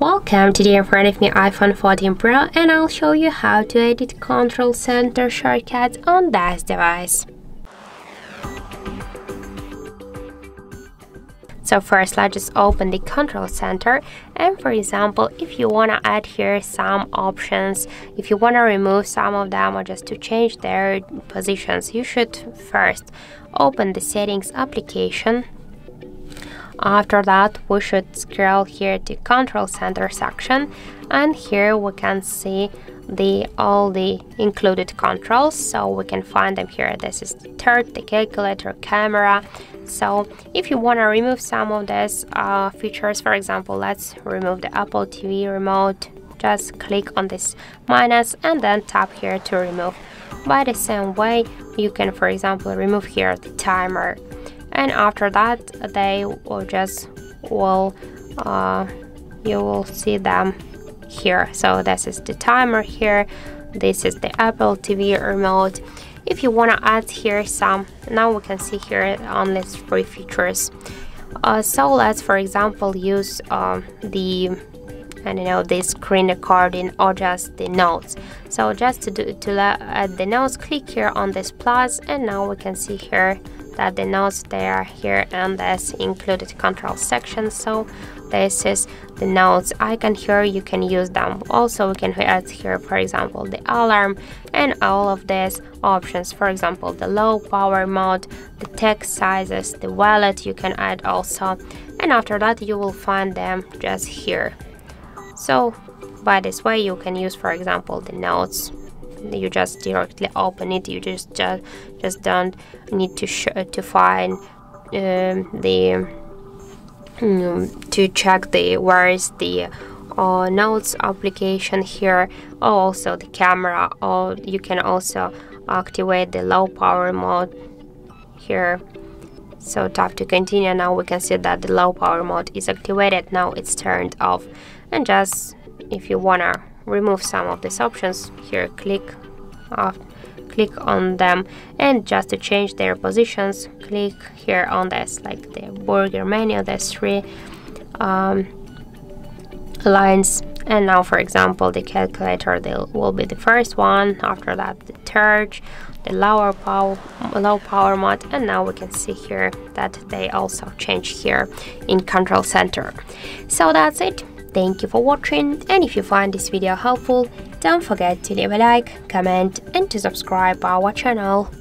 Welcome! Today in front of me iPhone 14 Pro and I'll show you how to edit Control Center shortcuts on this device. So first let's just open the Control Center, and for example if you want to add here some options, if you want to remove some of them or just to change their positions, you should first open the settings application. After that, we should scroll here to Control Center section, and here we can see all the included controls, so we can find them here. This is the third, the calculator, camera. So if you want to remove some of these features, for example, let's remove the Apple TV remote. Just click on this minus and then tap here to remove. By the same way, you can, for example, remove here the timer. And after that, they will just you will see them here. So this is the timer here. This is the Apple TV remote. If you want to add here some, now we can see here only three features. So let's, for example, use the screen recording or just the notes. So just to add the notes, click here on this plus, and now we can see here that the notes, they are here and this included control section. So this is the notes icon here, you can use them. Also we can add here, for example, the alarm and all of these options, for example the low power mode, the text sizes, the wallet you can add also, and after that you will find them just here. So by this way you can use, for example, the notes. You just directly open it, you just don't need to find to check the where is the notes application here. Also the camera, or you can also activate the low power mode here. So tap to continue. Now we can see that the low power mode is activated, now it's turned off. And just if you wanna remove some of these options here, click on them, and just to change their positions, click here on this, like the burger menu, there's three lines, and now for example the calculator, they will be the first one, after that the third, the low power mode, and now we can see here that they also change here in Control Center. So that's it. Thank you for watching, and if you find this video helpful, don't forget to leave a like, comment and to subscribe our channel.